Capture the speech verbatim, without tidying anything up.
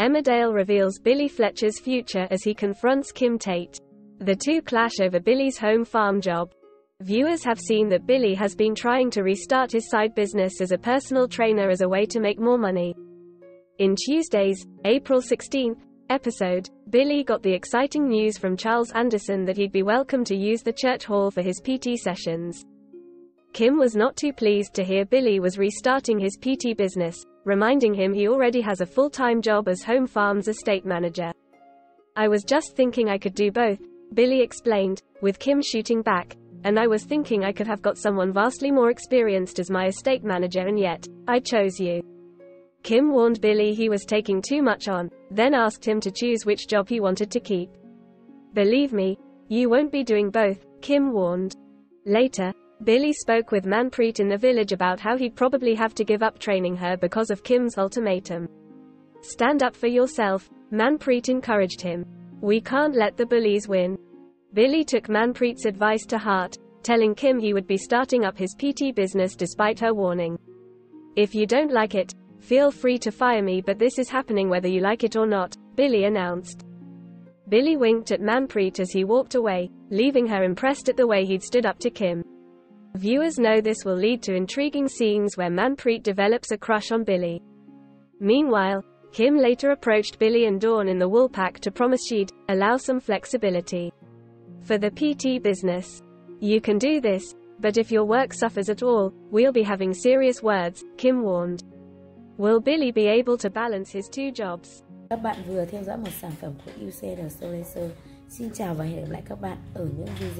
Emmerdale reveals Billy Fletcher's future as he confronts Kim Tate. The two clash over Billy's home farm job. Viewers have seen that Billy has been trying to restart his side business as a personal trainer as a way to make more money. In Tuesday's, April sixteenth, episode, Billy got the exciting news from Charles Anderson that he'd be welcome to use the church hall for his P T sessions. Kim was not too pleased to hear Billy was restarting his P T business, reminding him he already has a full-time job as Home Farm's estate manager. "I was just thinking I could do both," Billy explained, with Kim shooting back, "and I was thinking I could have got someone vastly more experienced as my estate manager, and yet, I chose you." Kim warned Billy he was taking too much on, then asked him to choose which job he wanted to keep. "Believe me, you won't be doing both," Kim warned. Later, Billy spoke with Manpreet in the village about how he'd probably have to give up training her because of Kim's ultimatum. "Stand up for yourself," Manpreet encouraged him. "We can't let the bullies win." Billy took Manpreet's advice to heart, telling Kim he would be starting up his P T business despite her warning. "If you don't like it, feel free to fire me, but this is happening whether you like it or not," Billy announced. Billy winked at Manpreet as he walked away, leaving her impressed at the way he'd stood up to Kim. Viewers know this will lead to intriguing scenes where Manpreet develops a crush on Billy. Meanwhile, Kim later approached Billy and Dawn in the woolpack to promise she'd allow some flexibility for the P T business. "You can do this, but if your work suffers at all, we'll be having serious words," Kim warned. "Will Billy be able to balance his two jobs?" Các bạn vừa theo dõi một sản phẩm của u xê en Soleil. Xin chào và hẹn gặp lại các bạn ở những video